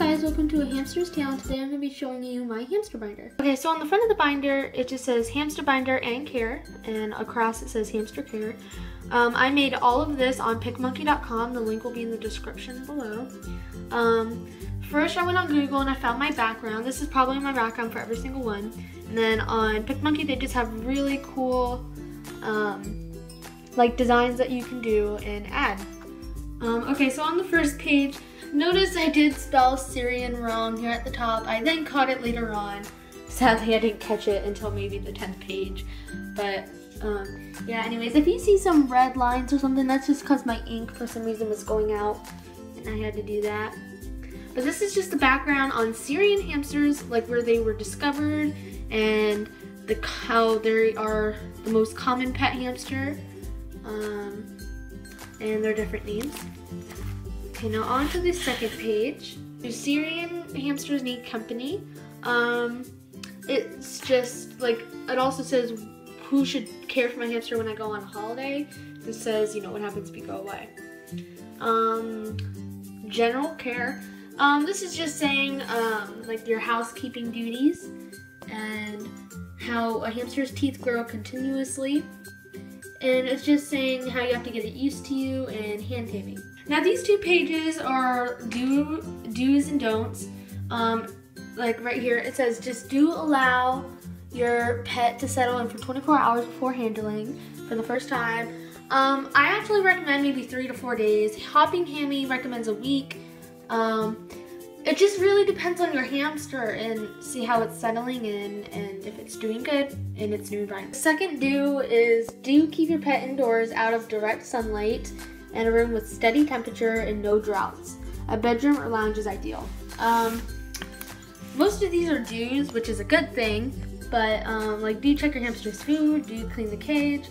guys, welcome to A Hamster's Tale, and today I'm going to be showing you my hamster binder. Okay, so on the front of the binder, it just says hamster binder and care, and across it says hamster care. I made all of this on PickMonkey.com, the link will be in the description below. First I went on Google and I found my background. This is probably my background for every single one. And then on PickMonkey, they just have really cool like designs that you can do and add. Okay, so on the first page, notice I did spell Syrian wrong here at the top. I then caught it later on. Sadly, I didn't catch it until maybe the 10th page. But yeah, anyways, if you see some red lines or something, that's just because my ink for some reason was going out and I had to do that. But this is just the background on Syrian hamsters, like where they were discovered and how they are the most common pet hamster and their different names. Okay, now on to the second page. Do Syrian hamsters need company? It's just like, it also says who should care for my hamster when I go on holiday. It says, you know, what happens if you go away. General care. This is just saying like your housekeeping duties and how a hamster's teeth grow continuously. And it's just saying how you have to get it used to you and hand taming. Now these two pages are do's and don'ts. Like right here it says just do allow your pet to settle in for 24 hours before handling for the first time. I actually recommend maybe 3 to 4 days. Hopping Hammy recommends a week. It just really depends on your hamster and see how it's settling in and if it's doing good in its new environment. Second do is do keep your pet indoors out of direct sunlight and a room with steady temperature and no drafts. A bedroom or lounge is ideal. Most of these are do's, which is a good thing, but like do check your hamster's food, do clean the cage,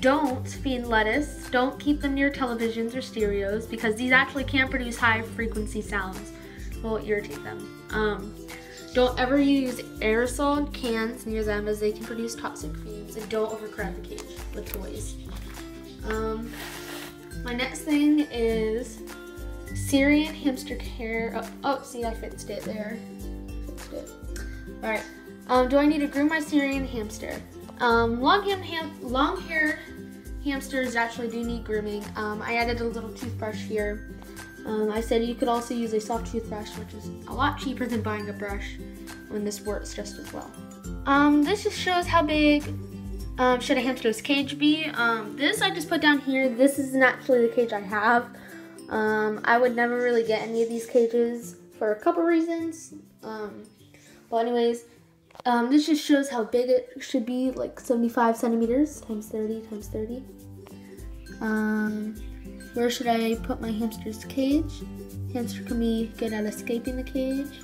don't feed lettuce, don't keep them near televisions or stereos because these actually can produce high frequency sounds. Will irritate them. Don't ever use aerosol cans near them as they can produce toxic fumes, and don't overcrowd the cage with toys. My next thing is Syrian hamster care. Oh, see, I fixed it there. All right. Do I need to groom my Syrian hamster? Long-haired hamsters actually do need grooming. I added a little toothbrush here. I said you could also use a soft toothbrush, which is a lot cheaper than buying a brush when this works just as well. This just shows how big should a hamster's cage be. This I just put down here. This isn't actually the cage I have. I would never really get any of these cages for a couple reasons. Well, anyways, this just shows how big it should be, like 75 centimeters times 30 times 30. Where should I put my hamster's cage? Hamster can be good at escaping the cage.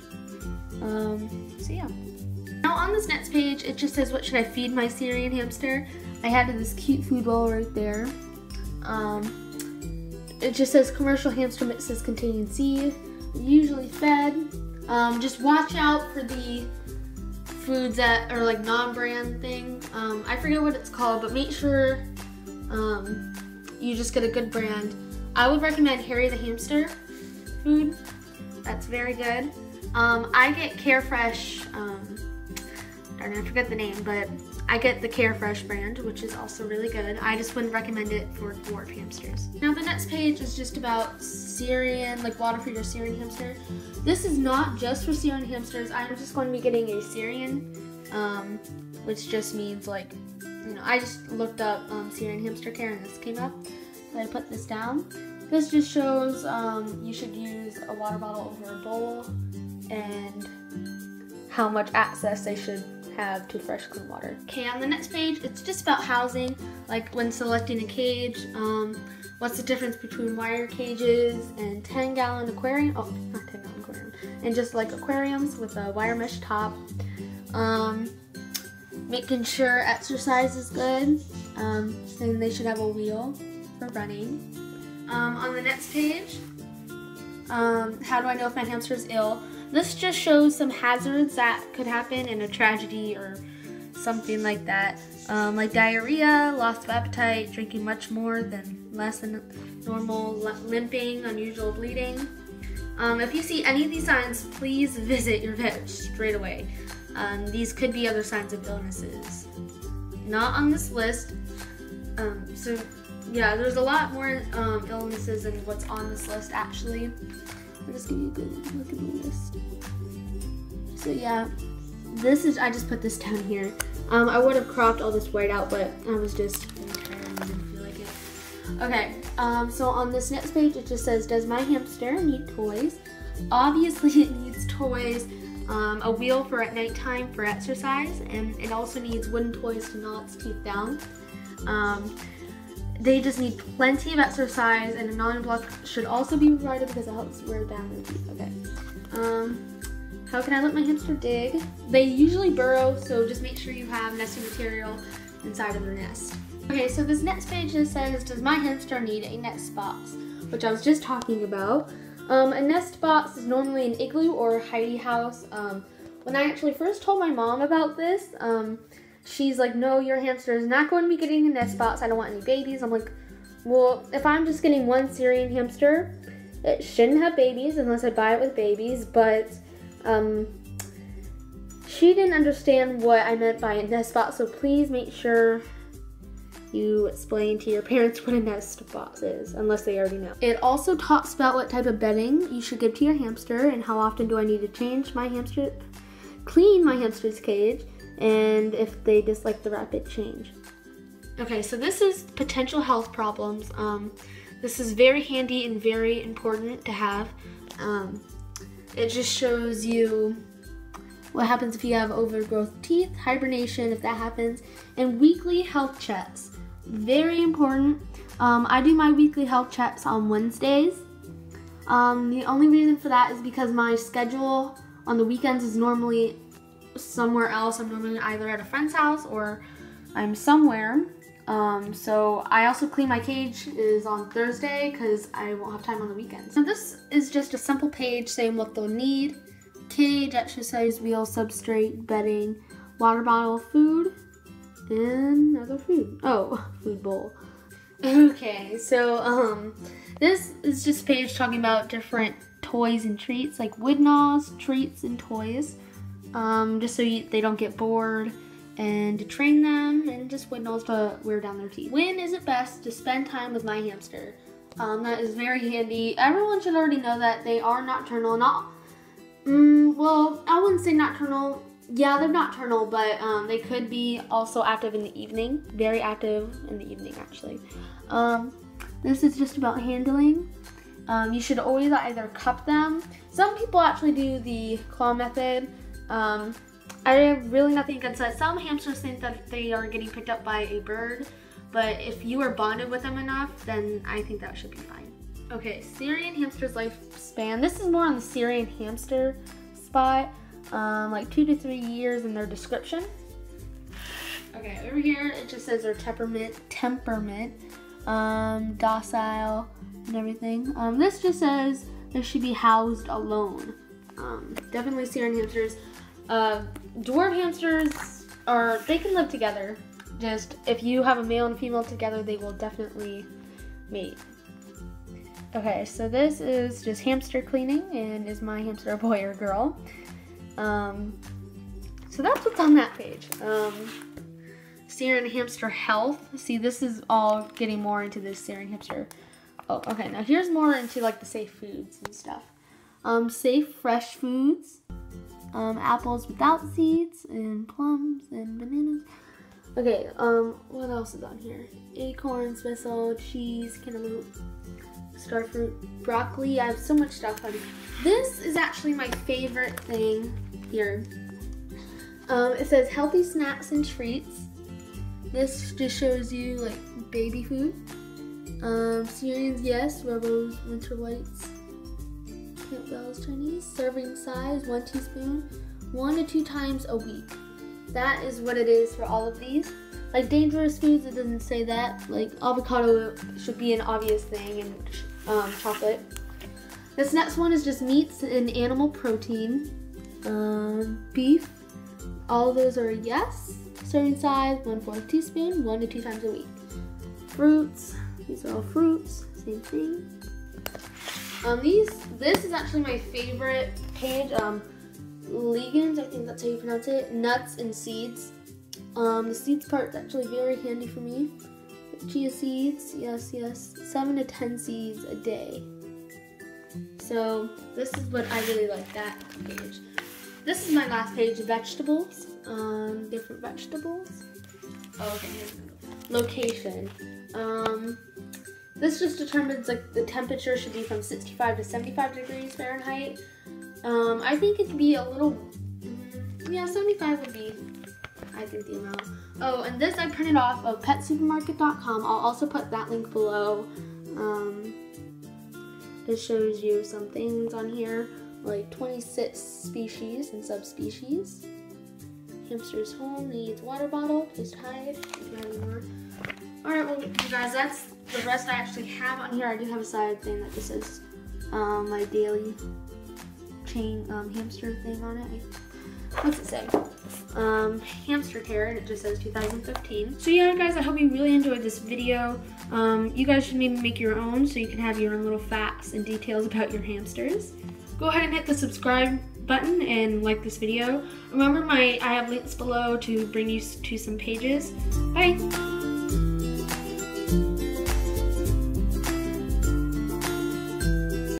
So yeah. Now on this next page, it just says what should I feed my Syrian hamster? I had this cute food bowl right there. It just says commercial hamster mixes contain seed, usually fed. Just watch out for the foods that are like non-brand thing. I forget what it's called, but make sure you just get a good brand. I would recommend Harry the hamster food. That's very good. I get Carefresh, I don't know, I forget the name, but I get the Carefresh brand, which is also really good. I just wouldn't recommend it for dwarf hamsters. Now the next page is just about Syrian, like water for your Syrian hamster. This is not just for Syrian hamsters. I'm just going to be getting a Syrian, which just means like, you know, I just looked up Syrian hamster care and this came up, so I put this down. This just shows you should use a water bottle over a bowl and how much access they should have to fresh, clean water. Okay, on the next page, it's just about housing, like when selecting a cage, what's the difference between wire cages and 10-gallon aquarium, oh, not 10-gallon aquarium, and just like aquariums with a wire mesh top. Making sure exercise is good, and they should have a wheel for running. On the next page, how do I know if my hamster is ill? This just shows some hazards that could happen in a tragedy or something like that, like diarrhea, loss of appetite, drinking much more than less than normal, limping, unusual bleeding. If you see any of these signs, please visit your vet straight away. These could be other signs of illnesses. Not on this list. So yeah, there's a lot more illnesses than what's on this list actually. I'll just give you a good look at the list. So yeah, this is, I just put this down here. I would have cropped all this white out, but I was just didn't feel like it. Okay, so on this next page it just says, does my hamster need toys? Obviously it needs toys. A wheel for at nighttime for exercise, and it also needs wooden toys to gnaw its teeth down. They just need plenty of exercise, and a non block should also be provided because it helps wear down their teeth. Okay. How can I let my hamster dig? They usually burrow, so just make sure you have nesting material inside of their nest. Okay, so this next page just says, does my hamster need a nest box? Which I was just talking about. A nest box is normally an igloo or a hidey house. When I actually first told my mom about this, she's like, no, your hamster is not going to be getting a nest box. I don't want any babies. I'm like, well, if I'm just getting one Syrian hamster, it shouldn't have babies unless I buy it with babies. But she didn't understand what I meant by a nest box, so please make sure you explain to your parents what a nest box is, unless they already know. It also talks about what type of bedding you should give to your hamster, and how often do I need to change my hamster, clean my hamster's cage, and if they dislike the rapid change. Okay, so this is potential health problems. This is very handy and very important to have. It just shows you what happens if you have overgrowth teeth, hibernation if that happens, and weekly health checks. Very important. I do my weekly health checks on Wednesdays. The only reason for that is because my schedule on the weekends is normally somewhere else. I'm normally either at a friend's house or I'm somewhere. So I also clean my cage is on Thursday because I won't have time on the weekends. So this is just a simple page saying what they'll need: cage, exercise, wheel, substrate, bedding, water bottle, food, and another food. Oh, food bowl. Okay, so this is just a page talking about different toys and treats, like wood gnaws, treats, and toys. Just so they don't get bored, and to train them, and just wood gnaws to wear down their teeth. When is it best to spend time with my hamster? That is very handy. Everyone should already know that they are nocturnal. Well, I wouldn't say nocturnal. Yeah, they're nocturnal, but they could be also active in the evening. Very active in the evening, actually. This is just about handling. You should always either cup them. Some people actually do the claw method. I have really nothing against that. Some hamsters think that they are getting picked up by a bird, but if you are bonded with them enough, then I think that should be fine. Okay, Syrian hamster's lifespan. This is more on the Syrian hamster spot, like 2 to 3 years in their description. Okay, over here it just says their temperament, docile, and everything. This just says they should be housed alone. Definitely Syrian hamsters. Dwarf hamsters they can live together. Just if you have a male and female together, they will definitely mate. Okay, so this is just hamster cleaning, and is my hamster a boy or girl? So that's what's on that page. Syrian hamster health. See, this is all getting more into this Syrian hamster. Oh, okay, now here's more into like the safe foods and stuff. Safe fresh foods. Apples without seeds, and plums, and bananas. Okay, what else is on here? Acorns, basil, cheese, cantaloupe, starfruit, broccoli. I have so much stuff on here. This is actually my favorite thing here. It says healthy snacks and treats. This just shows you like baby food. Syrians, yes, Rebels, winter whites, Campbell's Chinese, serving size 1 teaspoon, 1 to 2 times a week. That is what it is for all of these. Like dangerous foods, it doesn't say that. Like avocado should be an obvious thing, and chocolate. This next one is just meats and animal protein. Beef, all those are a yes. Serving size 1/4 teaspoon, 1 to 2 times a week. Fruits, these are all fruits, same thing. This is actually my favorite page. Legumes, I think that's how you pronounce it. Nuts and seeds. The seeds part's actually very handy for me. Chia seeds, yes, yes. 7 to 10 seeds a day. So this is what I really like, that page. This is my last page, vegetables. Different vegetables. Oh, okay, here's location. This just determines like the temperature should be from 65 to 75 degrees Fahrenheit. I think it'd be a little, yeah, 75 would be, I think, the amount. Oh, and this I printed off of PetSupermarket.com. I'll also put that link below. It shows you some things on here, like 26 species and subspecies. Hamster's home needs water bottle, just hide. Alright, well, you guys, that's the rest I actually have on here. I do have a side thing that just says my daily chain hamster thing on it. What's it say? Hamster care, and it just says 2015. So yeah, guys, I hope you really enjoyed this video. You guys should maybe make your own so you can have your own little facts and details about your hamsters. Go ahead and hit the subscribe button and like this video. Remember, I have links below to bring you to some pages. Bye!